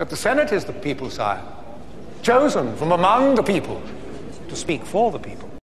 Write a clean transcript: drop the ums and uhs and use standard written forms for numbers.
that the Senate is the people's sire, chosen from among the people to speak for the people.